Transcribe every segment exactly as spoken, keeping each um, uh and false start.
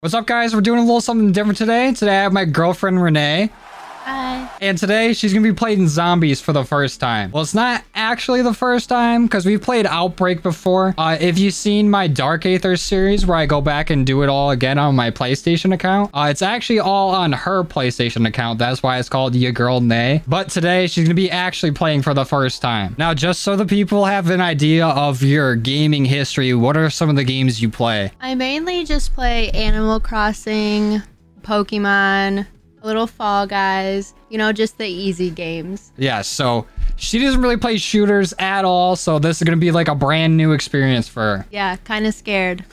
What's up, guys? We're doing a little something different today. Today I have my girlfriend Renee. Hi. And today she's gonna be playing zombies for the first time. Well, it's not actually the first time because we've played Outbreak before. Uh, if you've seen my Dark Aether series where I go back and do it all again on my PlayStation account, uh, it's actually all on her PlayStation account. That's why it's called Ya Girl Nay. But today she's gonna be actually playing for the first time. Now, just so the people have an idea of your gaming history, what are some of the games you play? I mainly just play Animal Crossing, Pokemon, a little Fall Guys, you know, just the easy games. Yeah, so she doesn't really play shooters at all, so this is gonna be like a brand new experience for her. Yeah, kind of scared.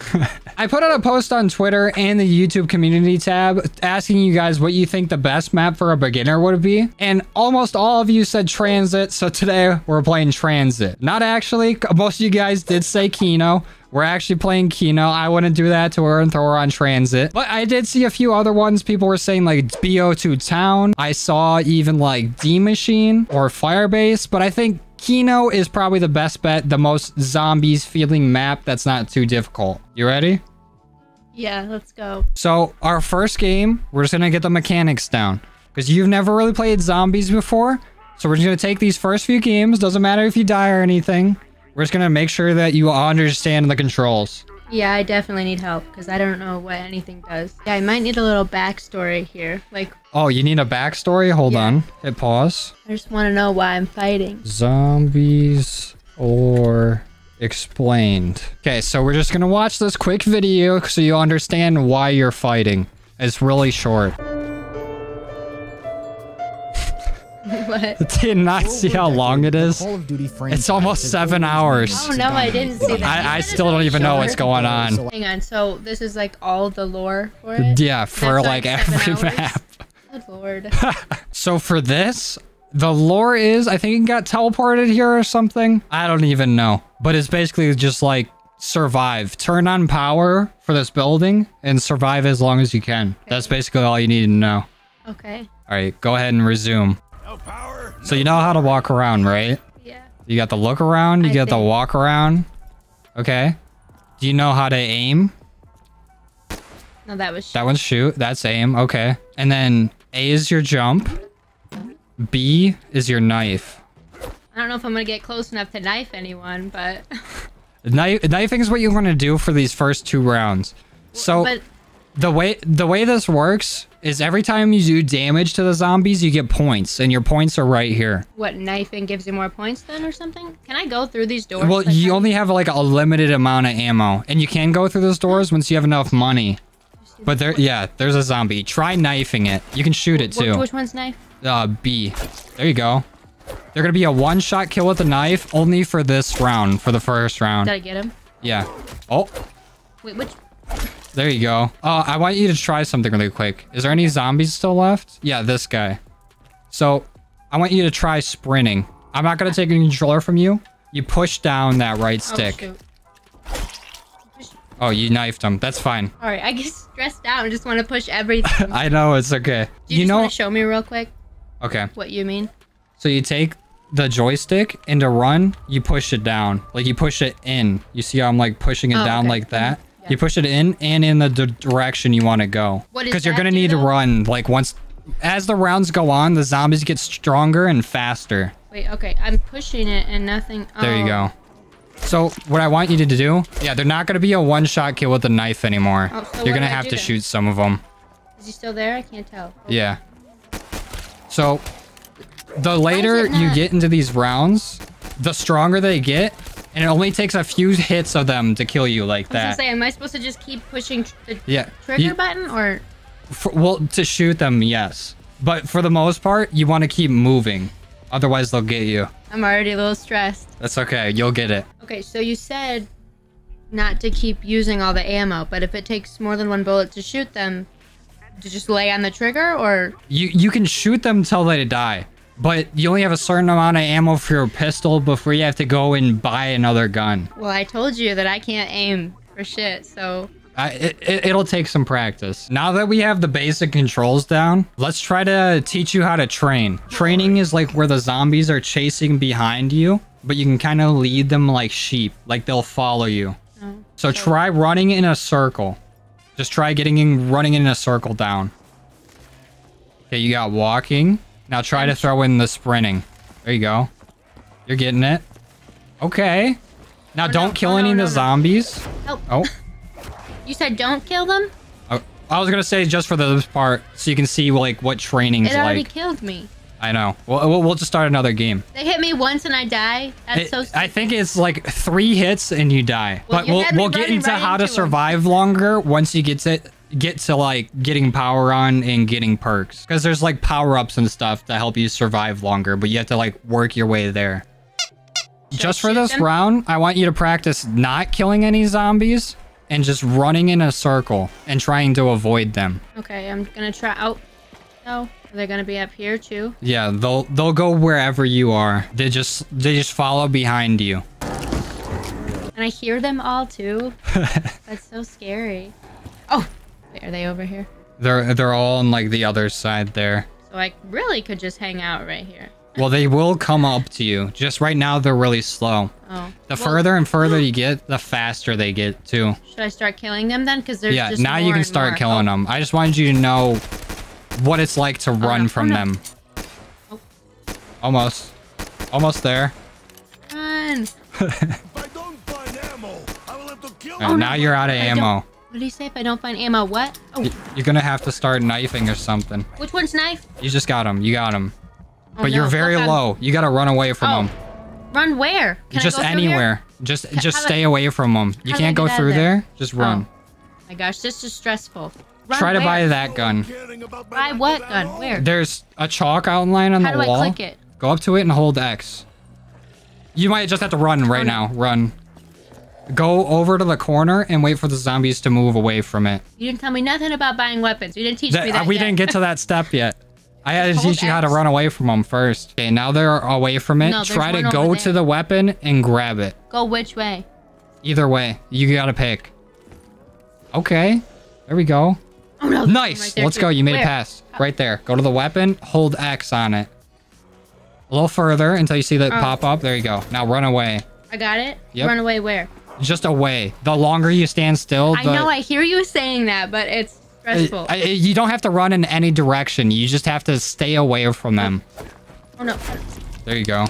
I put out a post on Twitter and the YouTube community tab asking you guys what you think the best map for a beginner would be, and almost all of you said Transit, so today we're playing Transit. Not actually, most of you guys did say Kino. We're actually playing Kino. I wouldn't do that to her and throw her on Transit. But I did see a few other ones. People were saying like B O two Town. I saw even like D Machine or Firebase. But I think Kino is probably the best bet. The most zombies feeling map that's not too difficult. You ready? Yeah, let's go. So our first game, we're just going to get the mechanics down. Because you've never really played zombies before. So we're just going to take these first few games. Doesn't matter if you die or anything. We're just gonna make sure that you understand the controls. Yeah, I definitely need help because I don't know what anything does. Yeah, I might need a little backstory here. Like, oh, you need a backstory? Hold yeah. on. Hit pause. I just want to know why I'm fighting. Zombies or explained. Okay, so we're just gonna watch this quick video so you understand why you're fighting. It's really short. What? Did not see how long it is. It's almost seven hours. Oh no, I didn't see that. I, I still don't even know what's going on. Hang on, so this is like all the lore for it? Yeah, for like every map. Good lord. So for this, the lore is, I think it got teleported here or something. I don't even know. But it's basically just like survive. Turn on power for this building and survive as long as you can. Okay. That's basically all you need to know. Okay. All right, go ahead and resume. No power, so you know how to walk around, right? Yeah. You got the look around, you I got think. the walk around. Okay. Do you know how to aim? No, that was shoot. That one's shoot. That's aim. Okay. And then A is your jump. B is your knife. I don't know if I'm going to get close enough to knife anyone, but... Knife, knifing is what you want to do for these first two rounds. So... But The way the way this works is every time you do damage to the zombies, you get points, and your points are right here. What, knifing gives you more points then or something? Can I go through these doors? Well, like you that? only have like a limited amount of ammo, and you can go through those doors once you have enough money. But there, yeah, there's a zombie. Try knifing it. You can shoot it too. Which, which one's knife? Uh, B. There you go. They're gonna be a one-shot kill with a knife only for this round, for the first round. Did I get him? Yeah. Oh. Wait, which... There you go. Uh, I want you to try something really quick. Is there any zombies still left? Yeah, this guy. So I want you to try sprinting. I'm not going to take a controller from you. You push down that right stick. Oh, oh, you knifed him. That's fine. All right. I get stressed out. I just want to push everything. I know. It's okay. Do you, you just know... want to show me real quick? Okay. What you mean? So you take the joystick and to run, you push it down. Like you push it in. You see how I'm like pushing it oh, down okay. like that? You push it in and in the d direction you want to go. Because you're going to need though? to run. Like once, as the rounds go on, the zombies get stronger and faster. Wait, okay. I'm pushing it and nothing. Oh. There you go. So what I want you to do, yeah, they're not going to be a one-shot kill with a knife anymore. Oh, so you're going to have to then? shoot some of them. Is he still there? I can't tell. Okay. Yeah. So the later you get into these rounds, the stronger they get. And it only takes a few hits of them to kill you like that. I was gonna say, am I supposed to just keep pushing the yeah. trigger you, button or? For, well, to shoot them, yes. But for the most part, you want to keep moving. Otherwise, they'll get you. I'm already a little stressed. That's okay. You'll get it. Okay, so you said not to keep using all the ammo, but if it takes more than one bullet to shoot them, to just lay on the trigger or? You, you can shoot them till they die. But you only have a certain amount of ammo for your pistol before you have to go and buy another gun. Well, I told you that I can't aim for shit, so... I, it, it, it'll take some practice. Now that we have the basic controls down, let's try to teach you how to train. Training is like where the zombies are chasing behind you, but you can kind of lead them like sheep. Like they'll follow you. Oh, so okay. try running in a circle. Just try getting in, running in a circle down. Okay, you got walking. Now try to throw in the sprinting. There you go. You're getting it. Okay. Now oh, don't no, kill no, any no, of the no, zombies. No. Oh. You said don't kill them? I, I was going to say just for this part so you can see like what training's like. It already like. killed me. I know. We'll, we'll just start another game. They hit me once and I die. That's it, so stupid. I think it's like three hits and you die. Well, but you we'll, we'll get into right how into to survive them. longer once you get to, get to like getting power on and getting perks. Because there's like power-ups and stuff that help you survive longer, but you have to like work your way there. Should just for this them? round, I want you to practice not killing any zombies and just running in a circle and trying to avoid them. Okay, I'm gonna try out. Oh. They're gonna be up here too. Yeah, they'll they'll go wherever you are. They just they just follow behind you. And I hear them all too. That's so scary. Oh, wait, are they over here? They're they're all on like the other side there. So I really could just hang out right here. Well, they will come up to you. Just right now they're really slow. Oh. The well, further and further you get, the faster they get too. Should I start killing them then? Because there's yeah. Just now more you can start more. killing oh. them. I just wanted you to know what it's like to run oh, no, from oh, no. them. Oh. Almost. Almost there. Run. If I don't find ammo, I will have to kill oh, now no. you're out of ammo. What did he say? If I don't find ammo, what? Oh. You're going to have to start knifing or something. Which one's knife? You just got him. You got him. Oh, but no, you're very low. You got to run away from oh. him. Run where? Can just I go anywhere. Just Can, just stay I, away from them. You can't go through there. there. Just run. Oh my gosh, this is stressful. Run Try where? to buy that gun. Buy what gun? Where? There's a chalk outline on How the do wall. I click it? Go up to it and hold X. You might just have to run right oh, no. now. Run. Go over to the corner and wait for the zombies to move away from it. You didn't tell me nothing about buying weapons. You didn't teach that, me that We yet. didn't get to that step yet. I had to teach you X. how to run away from them first. Okay, now they're away from it. No, Try to go to the weapon and grab it. Go which way? Either way. You gotta pick. Okay. There we go. Oh, no, nice! Right Let's too. go. You made Where? it past. Right there. Go to the weapon. Hold X on it. A little further until you see that oh. pop up. There you go. Now run away. I got it? Yep. Run away where? Just away. The longer you stand still, the... I know. I hear you saying that, but it's stressful. It, it, you don't have to run in any direction. You just have to stay away from them. Oh, no. There you go. All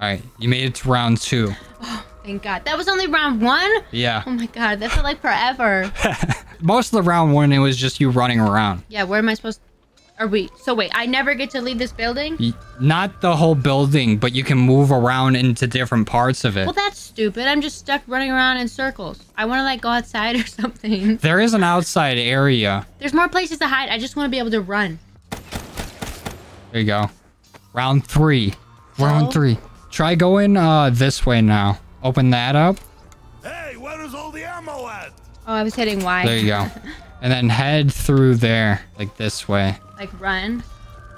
right. You made it to round two. Oh, thank God. That was only round one? Yeah. Oh, my God. That felt like forever. Most of the round one, it was just you running around. Yeah, where am I supposed to... Are we... So, wait, I never get to leave this building? Not the whole building, but you can move around into different parts of it. Well, that's stupid. I'm just stuck running around in circles. I want to, like, go outside or something. There is an outside area. There's more places to hide. I just want to be able to run. There you go. Round three. So? Round three. Try going uh, this way now. Open that up. Hey, where is all the ammo at? Oh, I was hitting Y. There you go. And then head through there, like this way. Like run?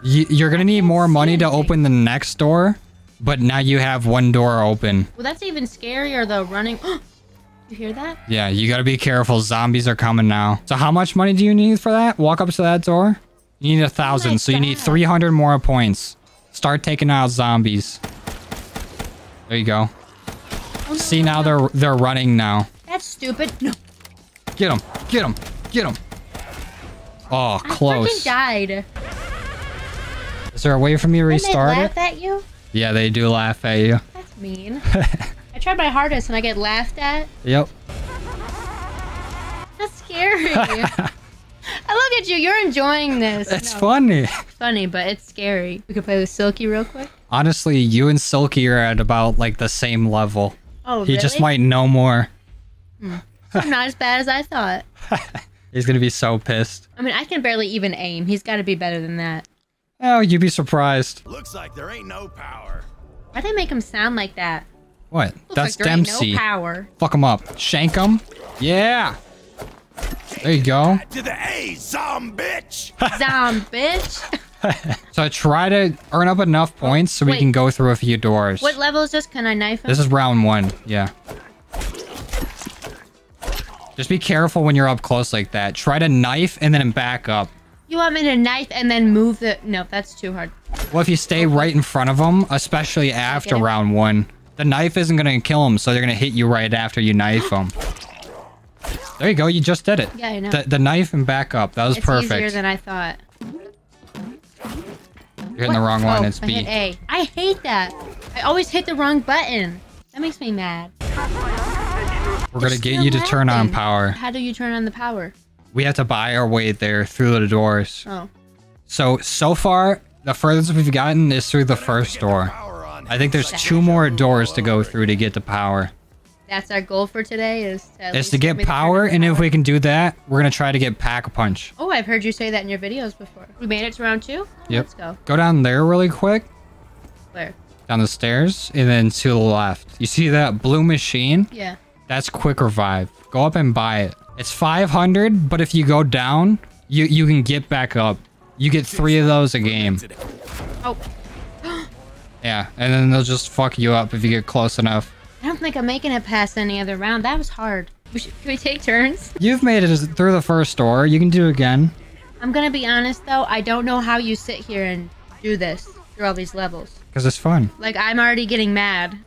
You, you're going to need more money to open the next door, but now you have one door open. Well, that's even scarier though, running. You hear that? Yeah, you got to be careful. Zombies are coming now. So how much money do you need for that? Walk up to that door. You need a thousand, oh so God. you need three hundred more points. Start taking out zombies. There you go. Oh, no, See, no, now no. they're they're running now. That's stupid. No. Get him! Get him! Get him! Oh, close. I freaking died. Is there a way for me to restart it? They laugh at you? Yeah, they do laugh at you. That's mean. I tried my hardest and I get laughed at. Yep. That's scary. I look at you. You're enjoying this. It's no. funny. It's funny, but it's scary. We could play with Silky real quick. Honestly, you and Silky are at about like the same level. Oh, he really? just might know more. Hmm. I'm not as bad as I thought. He's gonna be so pissed. I mean, I can barely even aim. He's gotta be better than that. Oh, you'd be surprised. Looks like there ain't no power. Why'd they make him sound like that? What? Looks That's like Dempsey. No power. Fuck him up. Shank him. Yeah. There you go. To the A, zombitch. Zombitch. So try to earn up enough points so Wait. we can go through a few doors. What level is this? Can I knife him? This is round one. Yeah. Just be careful when you're up close like that. Try to knife and then back up. You want me to knife and then move the... No, that's too hard. Well, if you stay right in front of them, especially after round one, the knife isn't going to kill them, so they're going to hit you right after you knife them. There you go. You just did it. Yeah, I know. The, the knife and back up. That was it's perfect. It's easier than I thought. You're what? In the wrong one. Oh, it's B. I hit A. I hate that. I always hit the wrong button. That makes me mad. We're going to get you to laughing. turn on power. How do you turn on the power? We have to buy our way there through the doors. Oh. So, so far, the furthest we've gotten is through the first door. I think there's two more doors to go through to get the power. That's our goal for today is to, is to get power, and if we can do that, we're going to try to get Pack-a-Punch. Oh, I've heard you say that in your videos before. We made it to round two? Oh, yep. Let's go. Go down there really quick. Where? Down the stairs, and then to the left. You see that blue machine? Yeah. That's Quick Revive. Go up and buy it. It's five hundred, but if you go down, you, you can get back up. You get three of those a game. Oh. Yeah, and then they'll just fuck you up if you get close enough. I don't think I'm making it past any other round. That was hard. We should, can we take turns? You've made it through the first door. You can do it again. I'm going to be honest, though. I don't know how you sit here and do this through all these levels. Because it's fun. Like, I'm already getting mad.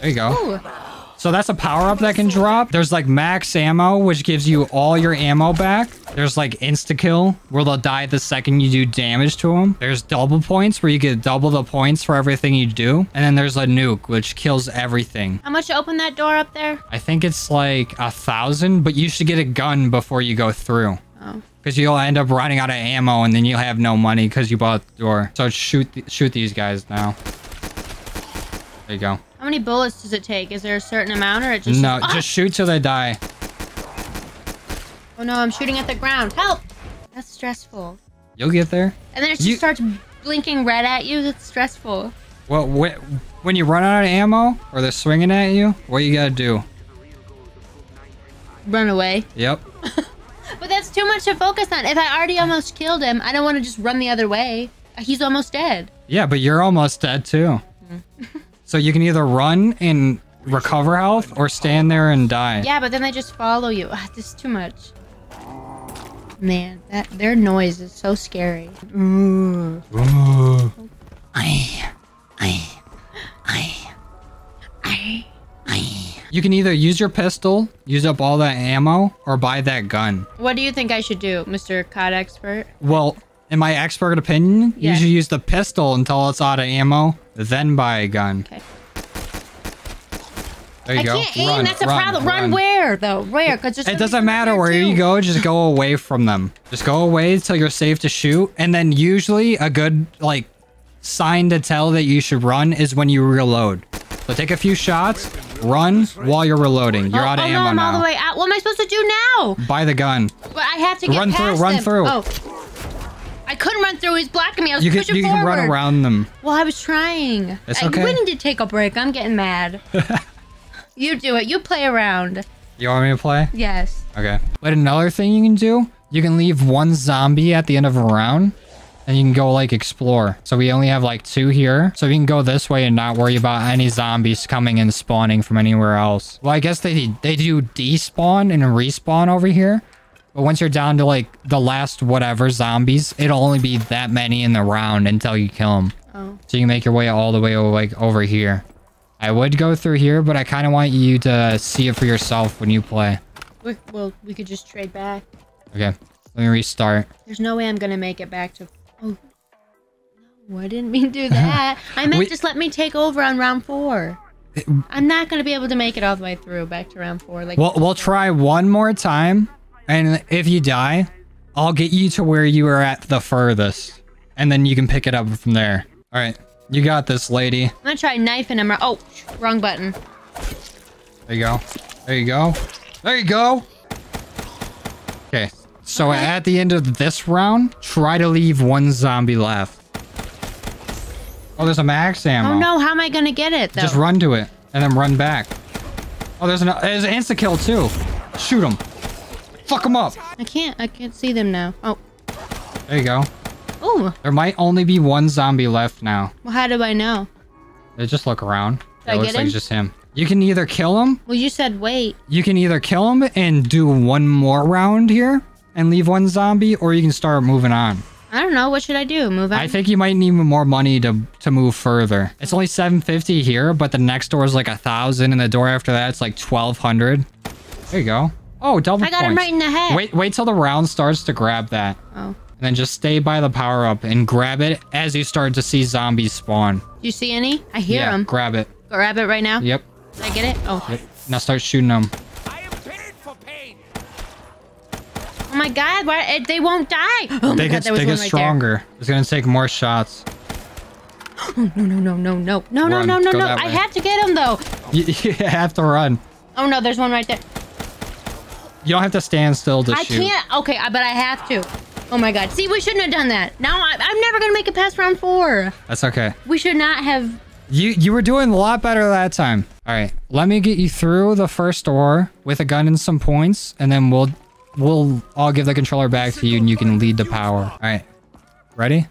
There you go. Ooh. So that's a power-up that can drop. There's, like, max ammo, which gives you all your ammo back. There's, like, insta-kill, where they'll die the second you do damage to them. There's double points, where you get double the points for everything you do. And then there's a nuke, which kills everything. How much to open that door up there? I think it's, like, a thousand, but you should get a gun before you go through. Oh. Because you'll end up running out of ammo, and then you'll have no money because you bought the door. So shoot, th shoot these guys now. There you go. How many bullets does it take? Is there a certain amount or it just... No, oh! Just shoot till they die. Oh no, I'm shooting at the ground. Help! That's stressful. You'll get there. And then it just you... starts blinking red at you. That's stressful. Well, when you run out of ammo or they're swinging at you, what you gotta do? Run away. Yep. But that's too much to focus on. If I already almost killed him, I don't want to just run the other way. He's almost dead. Yeah, but you're almost dead too. Mm-hmm. So you can either run and recover health or stand there and die. Yeah, but then they just follow you. Ugh, this is too much. Man, that their noise is so scary. Ooh. Ooh. I, I, I, I, I. You can either use your pistol, use up all that ammo, or buy that gun. What do you think I should do, Mister C O D expert? Well, in my expert opinion, yeah. You should use the pistol until it's out of ammo, then buy a gun. Okay. There you I go. I can't aim, run, that's run, a problem. Run, run where, though? Where? Cause it doesn't matter where too. you go, just go away from them. Just go away until you're safe to shoot, and then usually a good, like, sign to tell that you should run is when you reload. So take a few shots, run while you're reloading. You're oh, out of oh, ammo no, I'm now. all the way out. What am I supposed to do now? Buy the gun. But I have to get run past Run through, run them. through. Oh. I couldn't run through. He's blocking me. I was you pushing can, you forward. You can run around them. Well, I was trying. It's okay. We need to take a break. I'm getting mad. You do it. You play around. You want me to play? Yes. Okay. But another thing you can do, you can leave one zombie at the end of a round, and you can go, like, explore. So we only have, like, two here. So we can go this way and not worry about any zombies coming and spawning from anywhere else. Well, I guess they, they do despawn and respawn over here. But once you're down to, like, the last whatever zombies, it'll only be that many in the round until you kill them. Oh. So you can make your way all the way over, like, over here. I would go through here, but I kind of want you to see it for yourself when you play. We're, well, we could just trade back. Okay. Let me restart. There's no way I'm going to make it back to... Oh. No, I didn't mean to do that. I meant we... just let me take over on round four. It... I'm not going to be able to make it all the way through back to round four. Like, We'll, we'll try one more time. And if you die, I'll get you to where you were at the furthest. And then you can pick it up from there. All right. You got this, lady. I'm going to try knifing him. Oh, wrong button. There you go. There you go. There you go. Okay. So okay. At the end of this round, try to leave one zombie left. Oh, there's a max ammo. Oh, no. How am I going to get it, though? Just run to it and then run back. Oh, there's an, there's an insta-kill, too. Shoot him. Fuck them up. I can't. I can't see them now. Oh. There you go. Ooh. There might only be one zombie left now. Well, how do I know? They just look around. Did it I looks get him? like just him. You can either kill him. Well, you said wait. You can either kill him and do one more round here and leave one zombie, or you can start moving on. I don't know. What should I do? Move on? I think you might need more money to to move further. It's only seven fifty here, but the next door is like a thousand, and the door after that it's like twelve hundred. There you go. Oh, double I got points. Him right in the head. Wait, wait till the round starts to grab that. Oh. And then just stay by the power-up and grab it as you start to see zombies spawn. Do you see any? I hear yeah, them. Grab it. Grab it right now? Yep. Did I get it? Oh. Yep. Now start shooting them. I am pitted for pain. Oh my god, why, they won't die. Oh my they god, get, was they get right stronger. There. It's going to take more shots. No, no, no, no, no. No, no, no, no, no. I have to get him, though. You, you have to run. Oh no, there's one right there. You don't have to stand still to I shoot. I can't. Okay, but I have to. Oh my god. See, we shouldn't have done that. Now I, I'm never going to make it past round four. That's okay. We should not have... You you were doing a lot better that time. All right. Let me get you through the first door with a gun and some points, and then we'll... We'll all give the controller back to you, and you can lead the power. All right. Ready?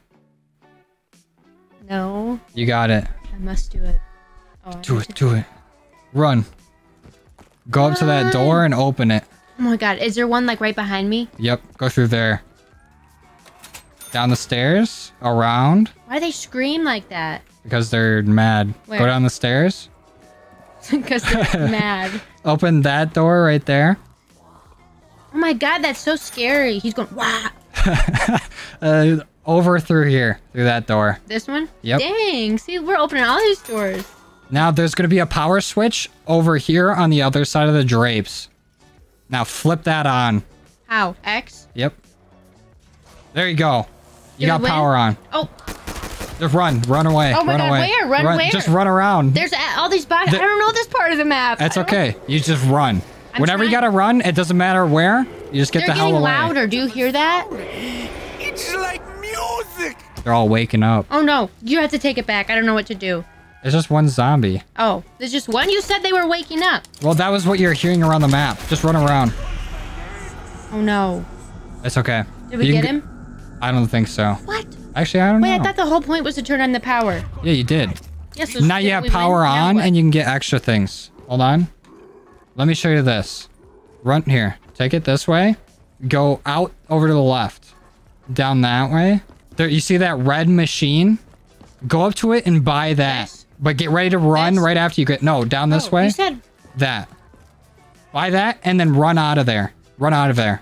No. You got it. I must do it. Oh, do it, to... do it. Run. Go Run. up to that door and open it. Oh my god. Is there one, like, right behind me? Yep. Go through there. Down the stairs, around. Why do they scream like that? Because they're mad. Where? Go down the stairs. Because they're mad. Open that door right there. Oh my god, that's so scary. He's going, wah. uh, over through here, through that door. This one? Yep. Dang, see, we're opening all these doors. Now there's going to be a power switch over here on the other side of the drapes. Now flip that on. How? X? Yep. There you go. You got power on. Oh. Just run. Run away. Oh my god, where? Run where? Just run around. There's all these boxes. I don't know this part of the map. That's okay. You just run. Whenever you gotta run, it doesn't matter where. You just get the hell away. They're getting louder. Do you hear that? It's like music. They're all waking up. Oh no. You have to take it back. I don't know what to do. There's just one zombie. Oh. There's just one? You said they were waking up. Well, that was what you're hearing around the map. Just run around. Oh no. It's okay. Did we get him? I don't think so. What? Actually, I don't Wait, know. Wait, I thought the whole point was to turn on the power. Yeah, you did. Yes. Yeah, so now you have power win. on, and you can get extra things. Hold on. Let me show you this. Run here. Take it this way. Go out over to the left. Down that way. There, you see that red machine? Go up to it and buy that. Yes. But get ready to run yes. right after you get... No, down this oh, way. You said... That. Buy that, and then run out of there. Run out of there.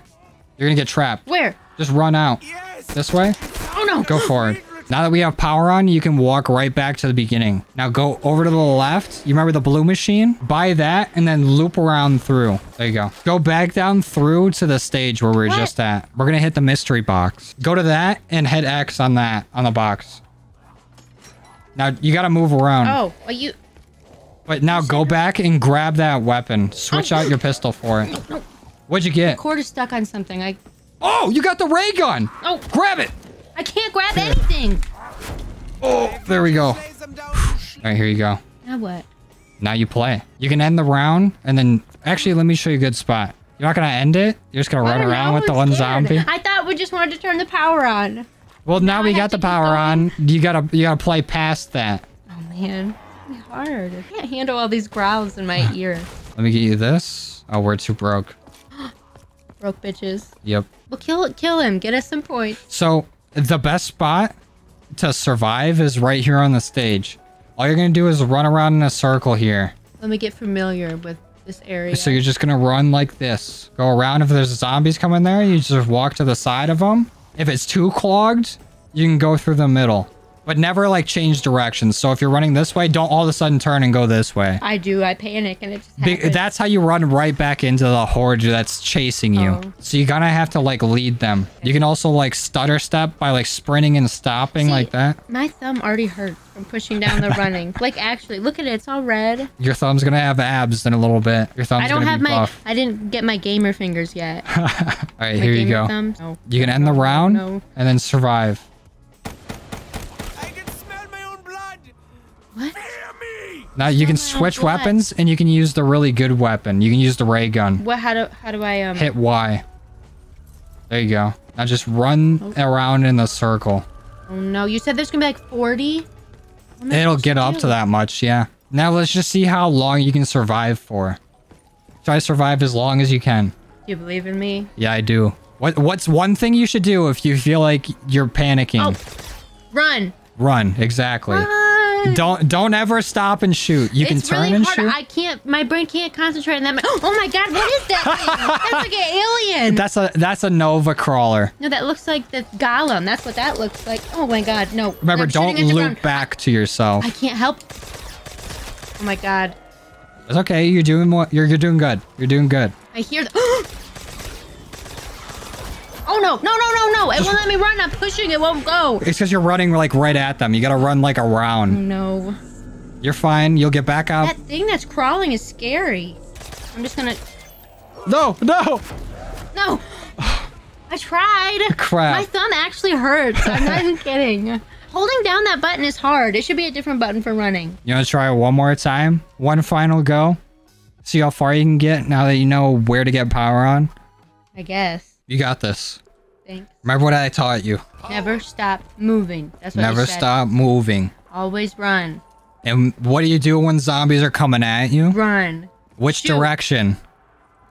You're gonna get trapped. Where? Just run out. Yes. This way. Oh no! Go forward. Now that we have power on, you can walk right back to the beginning. Now go over to the left. You remember the blue machine? Buy that and then loop around through. There you go. Go back down through to the stage where we were what? just at. We're gonna hit the mystery box. Go to that and hit X on that, on the box. Now you gotta move around. Oh, are you... But now go back and grab that weapon. Switch oh. out your pistol for it. What'd you get? The cord is stuck on something. I... Oh, you got the ray gun. Oh, grab it. I can't grab here. anything. Oh, there we go. All right, here you go. Now what? Now you play. You can end the round and then actually, let me show you a good spot. You're not going to end it. You're just going to run around know, with the scared. one zombie. I thought we just wanted to turn the power on. Well, now, now we got the power on. You got to you got to play past that. Oh man, it's hard. I can't handle all these growls in my ear. Let me get you this. Oh, we're too broke. Broke bitches. Yep. Well, kill kill him. Get us some points. So the best spot to survive is right here on the stage. All you're going to do is run around in a circle here. Let me get familiar with this area. So you're just going to run like this. Go around. If there's zombies coming there, you just walk to the side of them. If it's too clogged, you can go through the middle. But never like change directions. So if you're running this way, don't all of a sudden turn and go this way. I do. I panic and it just happens. Be that's how you run right back into the horde that's chasing you. Oh. So you're gonna have to like lead them. Okay. You can also like stutter step by like sprinting and stopping See, like that. My thumb already hurts from pushing down the running. Like actually, look at it. It's all red. Your thumb's gonna have abs in a little bit. Your thumb's I don't gonna have be my. Buff. I didn't get my gamer fingers yet. all right, my here you go. No. You can end no, the round no. and then survive. What? Now you can switch weapons and you can use the really good weapon. You can use the ray gun. What? How do, how do I... Um... Hit Y. There you go. Now just run oh. around in the circle. Oh no, you said there's gonna be like forty? It'll get up to that much, yeah. Now let's just see how long you can survive for. Try to survive as long as you can. Do you believe in me? Yeah, I do. What? What's one thing you should do if you feel like you're panicking? Oh. Run. Run, exactly. Run. Don't don't ever stop and shoot. You it's can turn really and hard. shoot. I can't. My brain can't concentrate on that. Oh my god! What is that thing? That's like an alien. That's a that's a Nova crawler. No, that looks like the golem. That's what that looks like. Oh my god! No. Remember, don't loop back to yourself. I can't help. Oh my god. It's okay. You're doing what? You're you're doing good. You're doing good. I hear. The Oh no, no, no, no, no. It won't let me run. I'm pushing. It won't go. It's because you're running like right at them. You got to run like around. Oh, no. You're fine. You'll get back up. That thing that's crawling is scary. I'm just going to. No, no. No. I tried. Crap. My thumb actually hurts. I'm not even kidding. Holding down that button is hard. It should be a different button for running. You want to try one more time? One final go? See how far you can get now that you know where to get power on? I guess. You got this. Thanks. Remember what I taught you. Never stop moving. That's what Never I said. stop moving. Always run. And what do you do when zombies are coming at you? Run. Which Shoot. direction?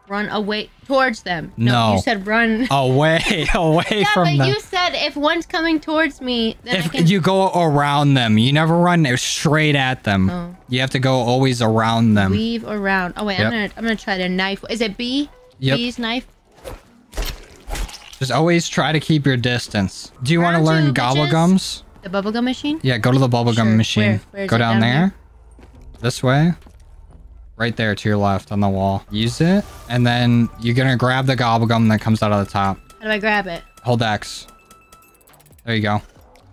Run away towards them. No. no you said run. Away. Away yeah, from them. Yeah, but you said if one's coming towards me, then if I can... you go around them. You never run straight at them. Oh. You have to go always around them. Weave around. Oh, wait. Yep. I'm going to I'm gonna try to knife. Is it B? Yep. B's knife? Just always try to keep your distance. Do you want to learn gobble gums? The bubble gum machine? Yeah, go to the bubble sure. gum machine. Where? Where go down, down there. there. This way. Right there to your left on the wall. Use it. And then you're going to grab the gobble gum that comes out of the top. How do I grab it? Hold X. There you go.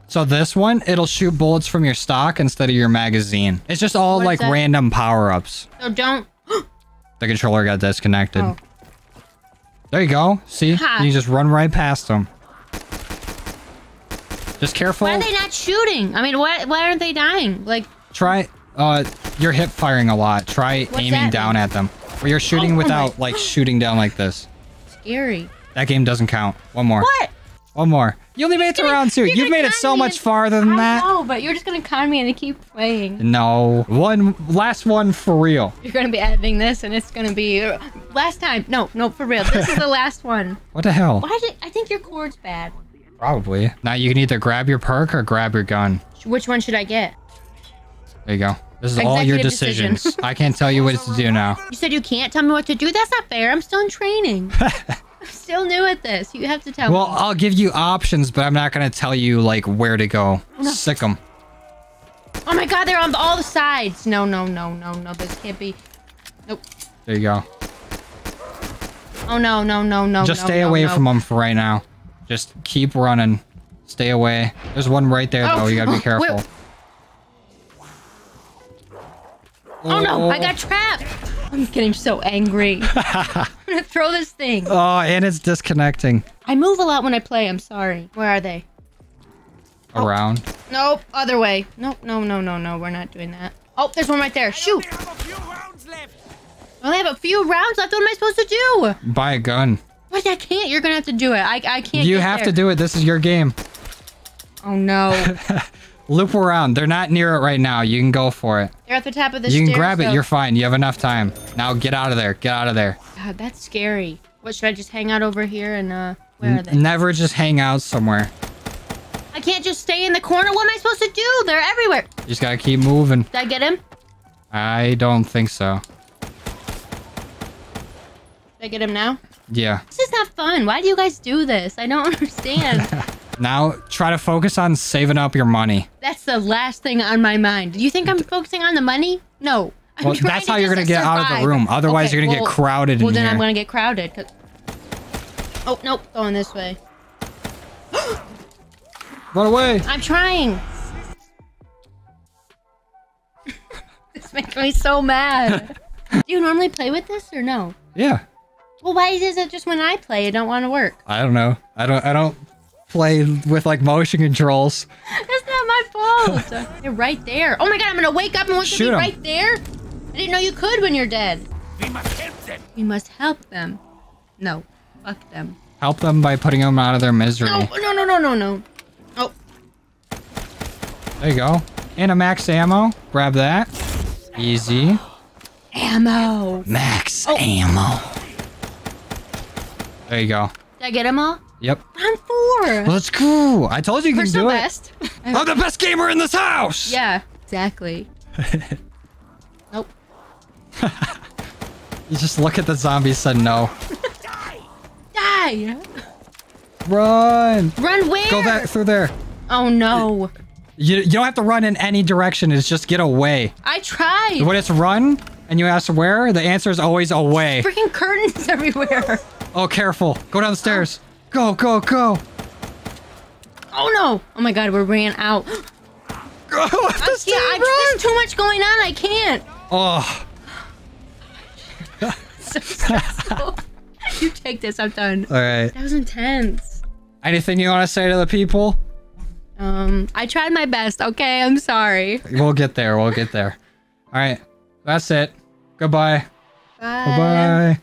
So this one, it'll shoot bullets from your stock instead of your magazine. It's just all what like random power-ups. So don't... The controller got disconnected. Oh. There you go. See? Ha. You just run right past them. Just careful. Why are they not shooting? I mean, why, why aren't they dying? Like... Try... Uh, you're hip firing a lot. Try What's aiming down mean? at them. Or you're shooting oh, without, oh like, shooting down like this. Scary. That game doesn't count. One more. What? One more. You only made it to round two. You've made it so much farther than that. I know, but you're just going to con me and keep playing. No. One last one for real. You're going to be editing this and it's going to be last time. No, no, for real. This is the last one. What the hell? Why did, I think your cord's bad. Probably. Now you can either grab your perk or grab your gun. Which one should I get? There you go. This is Executive all your decisions. Decision. I can't tell you what to do now. You said you can't tell me what to do? That's not fair. I'm still in training. I'm still new at this. You have to tell well, me. Well, I'll give you options, but I'm not going to tell you, like, where to go. No. Sick them. Oh, my God. They're on all the sides. No, no, no, no, no. This can't be. Nope. There you go. Oh, no, no, no, no, Just no, stay no, away no. from them for right now. Just keep running. Stay away. There's one right there, oh. though. You got to be careful. Wait. Oh, oh, no. I got trapped. I'm getting so angry. I'm gonna throw this thing. Oh, and it's disconnecting. I move a lot when I play. I'm sorry. Where are they? Around. Oh. Nope. Other way. Nope. No, no, no, no. We're not doing that. Oh, there's one right there. Shoot. I only have a few rounds left. I only have a few rounds left. What am I supposed to do? Buy a gun. What? I can't. You're gonna have to do it. I, I can't. You have there. to do it. This is your game. Oh, no. Loop around. They're not near it right now. You can go for it. They're at the top of the stairs. You can grab it. You're fine. You have enough time. Now get out of there. Get out of there. God, that's scary. What, should I just hang out over here and, uh, where are they? Never just hang out somewhere. I can't just stay in the corner. What am I supposed to do? They're everywhere. You just gotta keep moving. Did I get him? I don't think so. Did I get him now? Yeah. This is not fun. Why do you guys do this? I don't understand. Now, try to focus on saving up your money. That's the last thing on my mind. Do you think I'm focusing on the money? No. I'm well, that's how you're going to get survive. out of the room. Otherwise, okay, you're going to well, get crowded in well, here. Well, then I'm going to get crowded. Cause... Oh, nope. Going this way. Run away. I'm trying. This makes me so mad. Do you normally play with this or no? Yeah. Well, why is it just when I play, it don't want to work? I don't know. I don't... I don't... play with like motion controls. That's not my fault. You're right there. Oh my god, I'm gonna wake up and want to be right there. I didn't know you could when you're dead. We must help them. We must help them. No, fuck them. Help them by putting them out of their misery. No, no, no, no, no, no. Oh. There you go. And a max ammo. Grab that. Easy. Ammo. Max oh. ammo. There you go. Did I get them all? Yep. Round four. Let's go. I told you you can do it. Best. I'm the best gamer in this house. Yeah. Exactly. Nope. You just look at the zombies, said no. Die! Die! Run! Run where? Go back through there. Oh no. You, you don't have to run in any direction. It's just get away. I tried. When it's run and you ask where, the answer is always away. There's freaking curtains everywhere. Oh, careful. Go down the stairs. Oh. Go, go, go. Oh no. Oh my God, we ran out. I can't, I, there's too much going on. I can't. Oh. So stressful. You take this. I'm done. All right. That was intense. Anything you want to say to the people? Um, I tried my best. Okay, I'm sorry. We'll get there. We'll get there. All right. That's it. Goodbye. Bye. Bye-bye.